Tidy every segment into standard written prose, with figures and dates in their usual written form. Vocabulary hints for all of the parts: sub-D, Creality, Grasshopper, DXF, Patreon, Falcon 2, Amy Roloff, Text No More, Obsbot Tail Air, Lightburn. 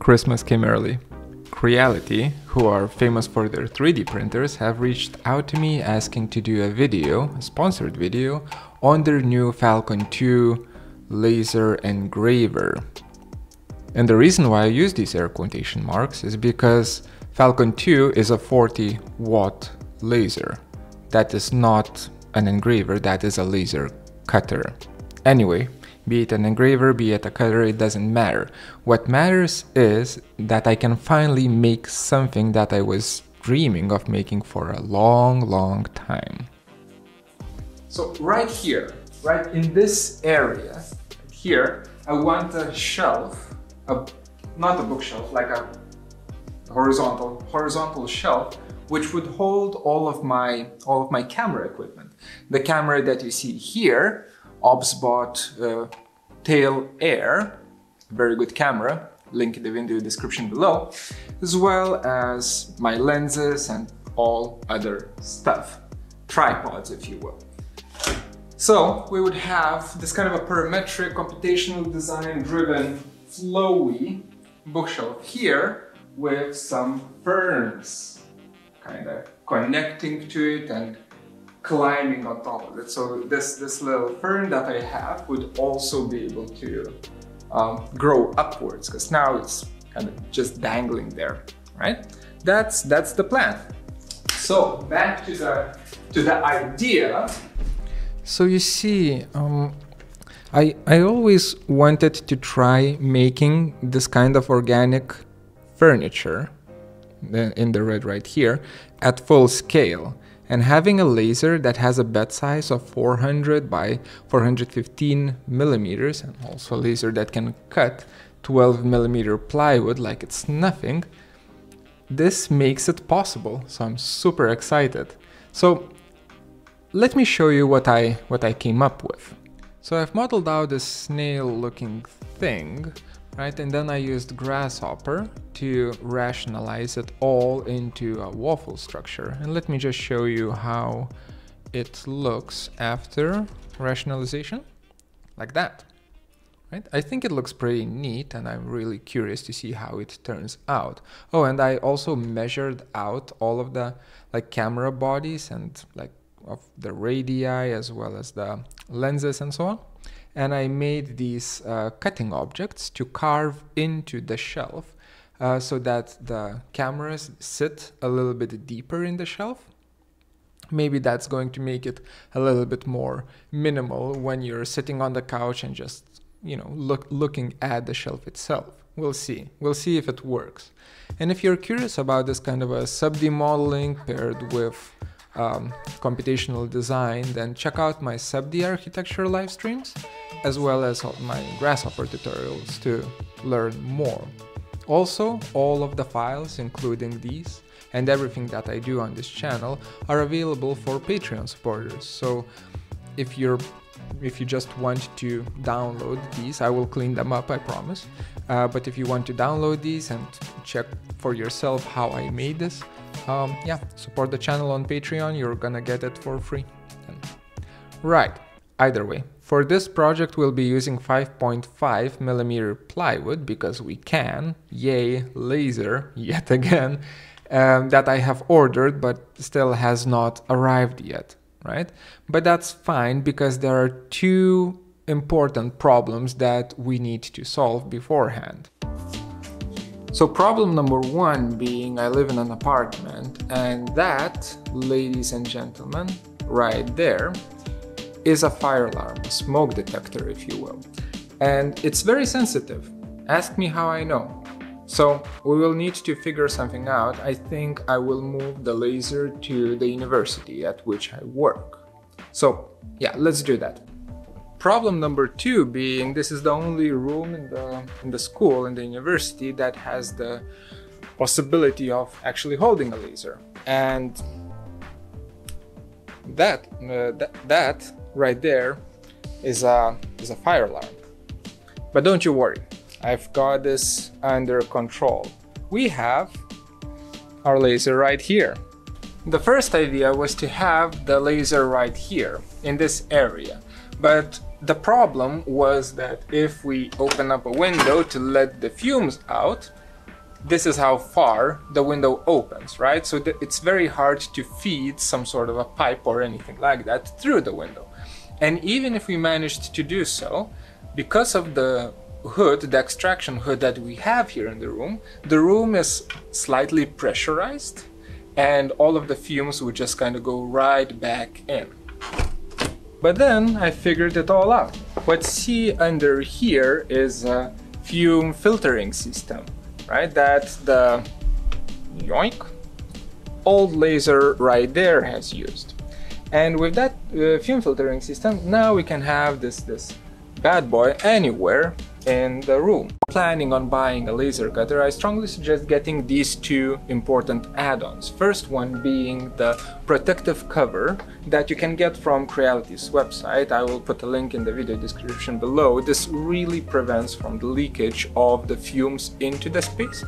Christmas came early. Creality, who are famous for their 3D printers, have reached out to me asking to do a video, a sponsored video, on their new Falcon 2 laser engraver. And the reason why I use these air quotation marks is because Falcon 2 is a 40-watt laser. That is not an engraver, that is a laser cutter. Anyway, be it an engraver, be it a cutter, it doesn't matter. What matters is that I can finally make something that I was dreaming of making for a long, long time. So right here, right in this area, here, I want a shelf, not a bookshelf, like a horizontal shelf, which would hold all of my camera equipment. The camera that you see here, Obsbot Tail Air, very good camera, link in the video description below, as well as my lenses and all other stuff, tripods if you will. So we would have this kind of a parametric, computational design driven, flowy bookshelf here with some ferns kind of connecting to it and climbing on top of it. So this little fern that I have would also be able to grow upwards, because now it's kind of just dangling there, right? That's the plan. So back to the idea. So you see, I always wanted to try making this kind of organic furniture in the red right here at full scale. And having a laser that has a bed size of 400 by 415 millimeters, and also a laser that can cut 12 millimeter plywood like it's nothing, this makes it possible. So I'm super excited. So let me show you what I came up with. So I've modeled out this snail looking thing, right? And then I used Grasshopper to rationalize it all into a waffle structure. And let me just show you how it looks after rationalization, like that, right? I think it looks pretty neat, and I'm really curious to see how it turns out. Oh, and I also measured out all of the like camera bodies and like of the radii as well as the lenses and so on. And I made these cutting objects to carve into the shelf so that the cameras sit a little bit deeper in the shelf. Maybe that's going to make it a little bit more minimal when you're sitting on the couch and just, you know, looking at the shelf itself. We'll see. We'll see if it works. And if you're curious about this kind of a sub-D modeling paired with computational design, then check out my sub-D architecture live streams as well as my Grasshopper tutorials to learn more. Also, all of the files, including these and everything that I do on this channel, are available for Patreon supporters. So if you just want to download these, I will clean them up, I promise. But if you want to download these and check for yourself how I made this, yeah, support the channel on Patreon, you're gonna get it for free. Right, either way, for this project we'll be using 5.5 millimeter plywood because we can, yay, laser, yet again, that I have ordered but still has not arrived yet, right? But that's fine because there are two important problems that we need to solve beforehand. So problem number one being I live in an apartment, and that, ladies and gentlemen, right there is a fire alarm, a smoke detector if you will. And it's very sensitive. Ask me how I know. So we will need to figure something out. I think I will move the laser to the university at which I work. So yeah, let's do that. Problem number two being this is the only room in the school, in the university, that has the possibility of actually holding a laser. And that right there is a fire alarm. But don't you worry, I've got this under control. We have our laser right here. The first idea was to have the laser right here in this area. But the problem was that if we open up a window to let the fumes out, this is how far the window opens, right? So it's very hard to feed some sort of a pipe or anything like that through the window. And even if we managed to do so, because of the hood, the extraction hood that we have here in the room is slightly pressurized and all of the fumes would just kind of go right back in. But then I figured it all out. What you see under here is a fume filtering system, right? That's the yoink old laser right there has used. And with that fume filtering system, now we can have this bad boy anywhere in the room. Planning on buying a laser cutter, I strongly suggest getting these two important add-ons. First one being the protective cover that you can get from Creality's website. I will put a link in the video description below. This really prevents from the leakage of the fumes into the space.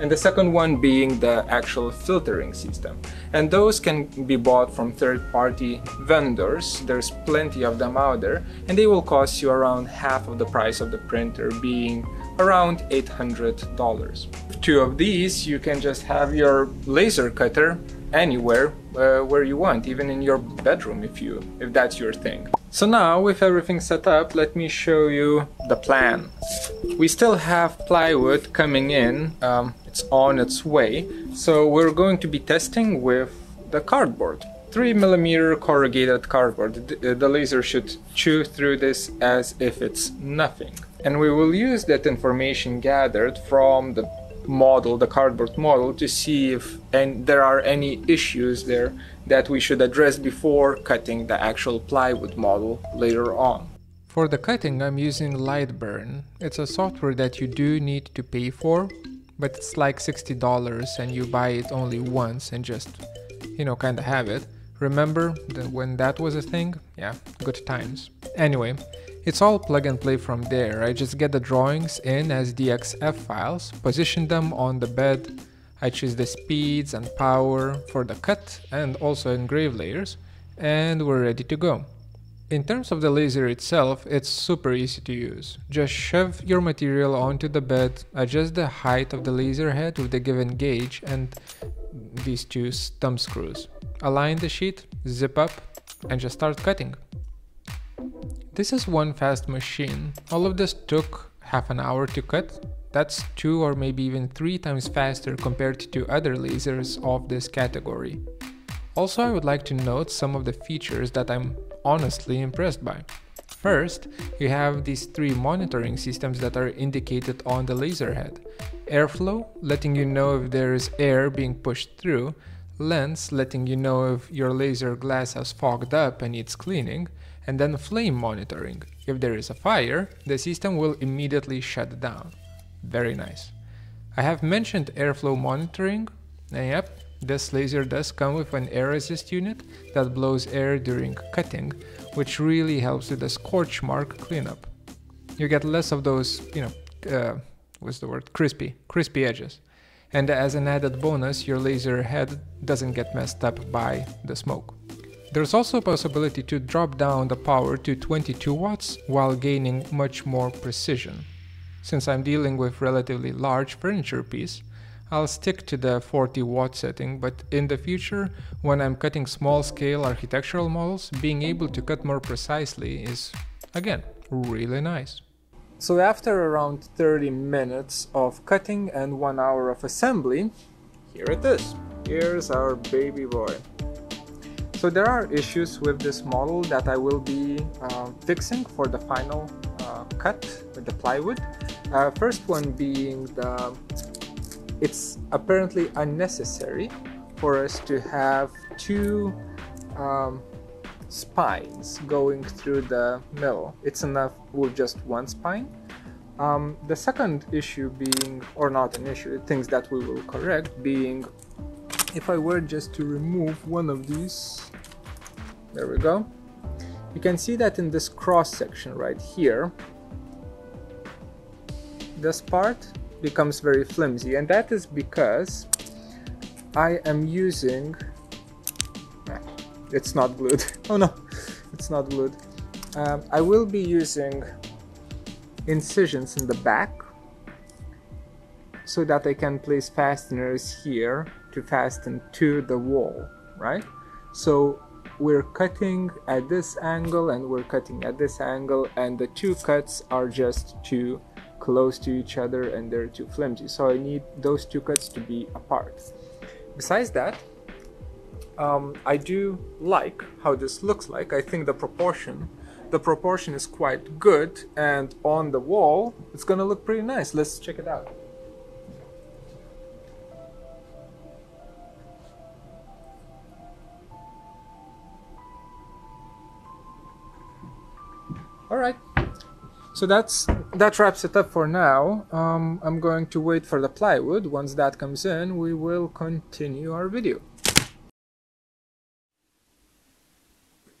And the second one being the actual filtering system. And those can be bought from third-party vendors. There's plenty of them out there, and they will cost you around half of the price of the printer, being around $800. With two of these, you can just have your laser cutter anywhere where you want, even in your bedroom if that's your thing. So now, with everything set up, let me show you the plan. We still have plywood coming in, it's on its way, so we're going to be testing with the cardboard. 3mm corrugated cardboard. The laser should chew through this as if it's nothing. And we will use that information gathered from the model, the cardboard model, to see if there are any issues there that we should address before cutting the actual plywood model later on. For the cutting, I'm using Lightburn. It's a software that you do need to pay for, but it's like $60 and you buy it only once and just, you know, kind of have it. Remember that when that was a thing? Yeah, good times. Anyway, it's all plug and play from there. I just get the drawings in as DXF files, position them on the bed. I choose the speeds and power for the cut and also engrave layers, and we're ready to go. In terms of the laser itself, it's super easy to use. Just shove your material onto the bed, adjust the height of the laser head with the given gauge and these two thumb screws. Align the sheet, zip up, and just start cutting. This is one fast machine. All of this took half an hour to cut. That's 2 or maybe even 3 times faster compared to other lasers of this category. Also, I would like to note some of the features that I'm honestly impressed by. First, you have these 3 monitoring systems that are indicated on the laser head. Airflow, letting you know if there is air being pushed through. Lens, letting you know if your laser glass has fogged up and needs cleaning. And then flame monitoring. If there is a fire, the system will immediately shut down. Very nice. I have mentioned airflow monitoring, and yep, this laser does come with an air assist unit that blows air during cutting, which really helps with the scorch mark cleanup. You get less of those, you know, what's the word? Crispy edges. And as an added bonus, your laser head doesn't get messed up by the smoke. There's also a possibility to drop down the power to 22 watts while gaining much more precision. Since I'm dealing with relatively large furniture piece, I'll stick to the 40 watt setting, but in the future, when I'm cutting small scale architectural models, being able to cut more precisely is, again, really nice. So after around 30 minutes of cutting and 1 hour of assembly, here it is. Here's our baby boy. So there are issues with this model that I will be fixing for the final cut with the plywood. First one being it's apparently unnecessary for us to have 2 spines going through the middle. It's enough with just 1 spine. The second issue being, or not an issue, things that we will correct being, if I were just to remove one of these, there we go, you can see that in this cross section right here, this part becomes very flimsy, and that is because I am using, it's not glued. Oh no, it's not glued. I will be using incisions in the back, so that I can place fasteners here to fasten to the wall, right? So we're cutting at this angle and we're cutting at this angle, and the two cuts are just too close to each other and they're too flimsy, so I need those two cuts to be apart. Besides that, I do like how this looks like. I think the proportion is quite good, and on the wall it's gonna look pretty nice. Let's check it out. All right, so that wraps it up for now. I'm going to wait for the plywood. Once that comes in, we will continue our video.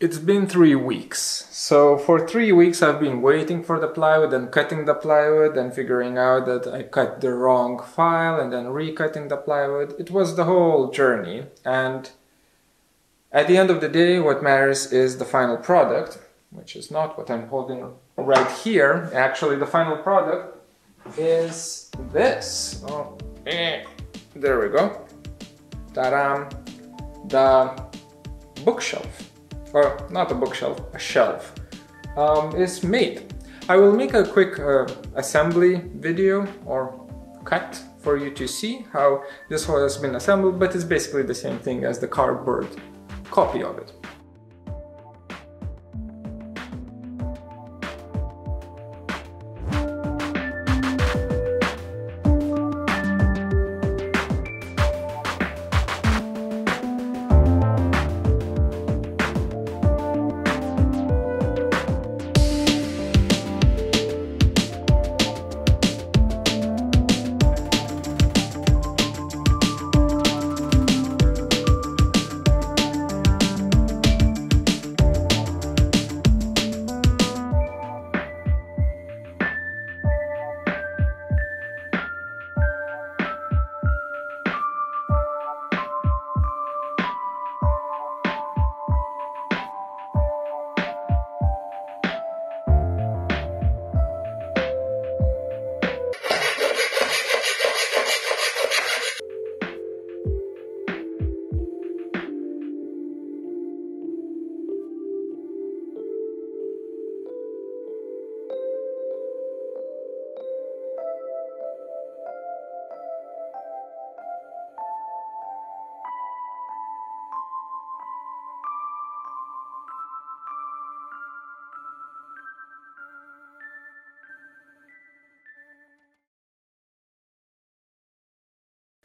It's been 3 weeks. So for 3 weeks, I've been waiting for the plywood and cutting the plywood and figuring out that I cut the wrong file and then recutting the plywood. It was the whole journey. And at the end of the day, what matters is the final product, which is not what I'm holding right here. Actually, the final product is this. Oh, there we go. Ta-da! The bookshelf, or not a bookshelf, a shelf, is made. I will make a quick assembly video or cut for you to see how this whole has been assembled, but it's basically the same thing as the cardboard copy of it.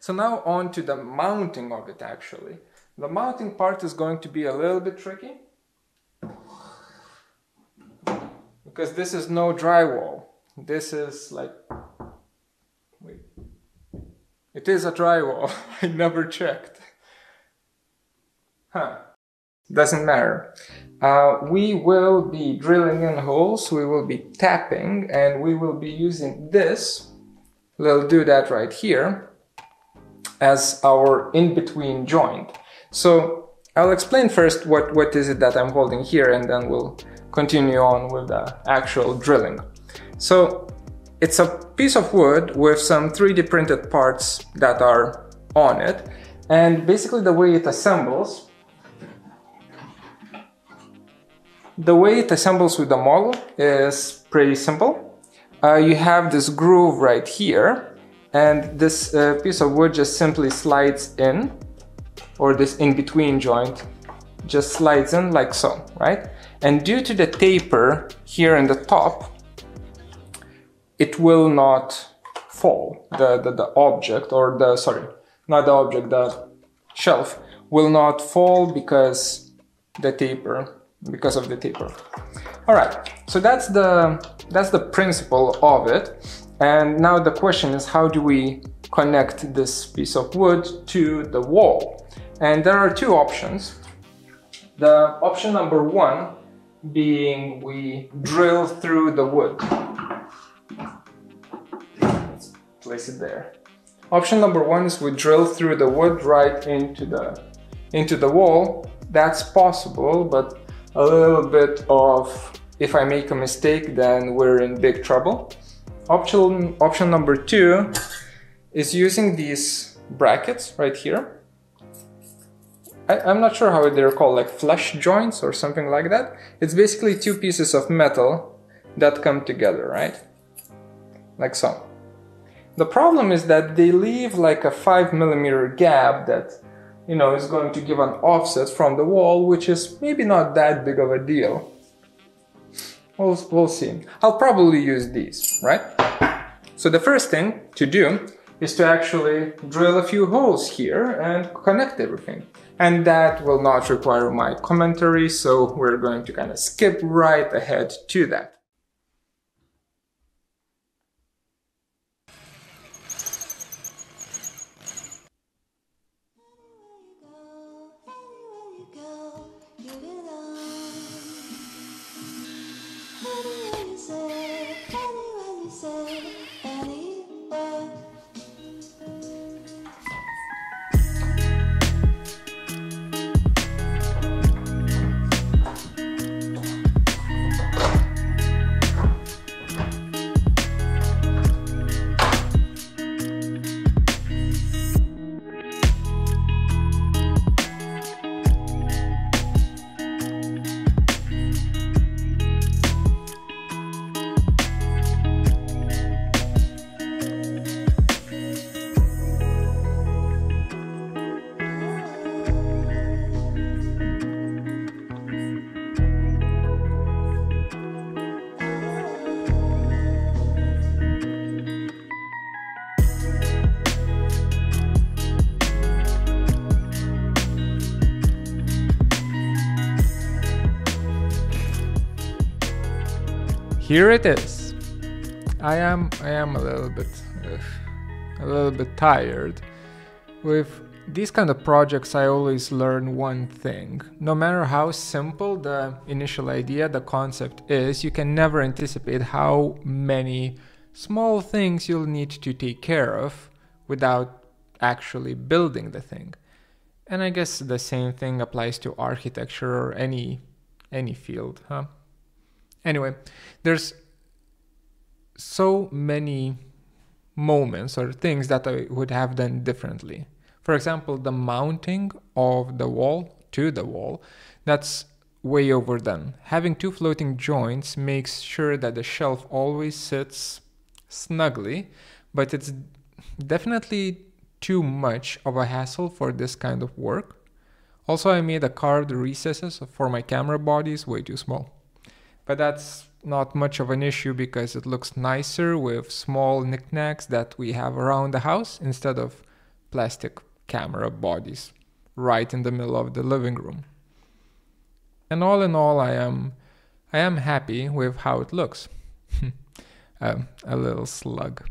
So now on to the mounting of it, actually. The mounting part is going to be a little bit tricky, because this is no drywall. This is like, wait, it is a drywall. I never checked. Huh, doesn't matter. We will be drilling in holes, we will be tapping, and we will be using this. We'll do that right here as our in-between joint. So I'll explain first what is it that I'm holding here, and then we'll continue on with the actual drilling. So it's a piece of wood with some 3D printed parts that are on it, and basically the way it assembles with the model is pretty simple. You have this groove right here, and this piece of wood just simply slides in, or this in-between joint just slides in like so, right? And due to the taper here in the top, it will not fall. The shelf will not fall because of the taper. All right, so that's the principle of it. And now the question is, how do we connect this piece of wood to the wall? And there are two options. The option number one being we drill through the wood. Let's place it there. Option number one is we drill through the wood right into the wall. That's possible, but a little bit of, if I make a mistake, then we're in big trouble. Option number two is using these brackets right here. I'm not sure how they're called, like flush joints or something like that. It's basically two pieces of metal that come together, right? Like so. The problem is that they leave like a 5 millimeter gap that, you know, is going to give an offset from the wall, which is maybe not that big of a deal. We'll see. I'll probably use these, right? So the first thing to do is to actually drill a few holes here and connect everything. And that will not require my commentary, so we're going to kind of skip right ahead to that. Here it is. I am a little bit tired. With these kind of projects, I always learn one thing. No matter how simple the initial idea, the concept is, you can never anticipate how many small things you'll need to take care of without actually building the thing. And I guess the same thing applies to architecture or any field, huh? Anyway, there's so many moments or things that I would have done differently. For example, the mounting of the wall to the wall, that's way overdone. Having two floating joints makes sure that the shelf always sits snugly, but it's definitely too much of a hassle for this kind of work. Also, I made the carved recesses for my camera bodies way too small. But that's not much of an issue because it looks nicer with small knickknacks that we have around the house instead of plastic camera bodies right in the middle of the living room. And all in all, I am happy with how it looks. A little slug.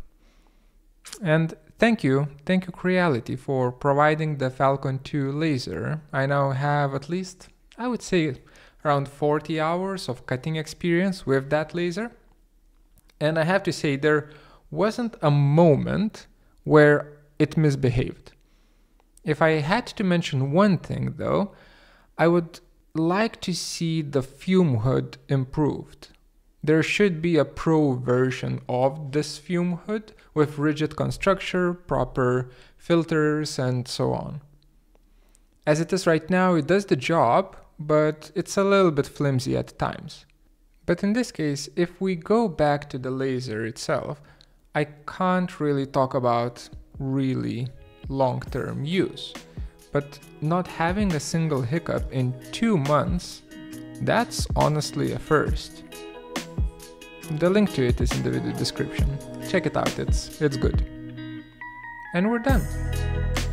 And thank you Creality for providing the Falcon 2 laser. I now have at least, I would say, around 40 hours of cutting experience with that laser. And I have to say, there wasn't a moment where it misbehaved. If I had to mention one thing though, I would like to see the fume hood improved. There should be a pro version of this fume hood with rigid construction, proper filters and so on. As it is right now, it does the job, but it's a little bit flimsy at times. But in this case, if we go back to the laser itself, I can't really talk about really long-term use. But not having a single hiccup in 2 months, that's honestly a first. The link to it is in the video description. Check it out, it's good. And we're done.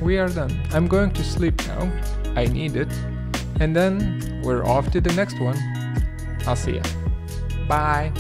We are done. I'm going to sleep now. I need it. And then we're off to the next one. I'll see ya. Bye.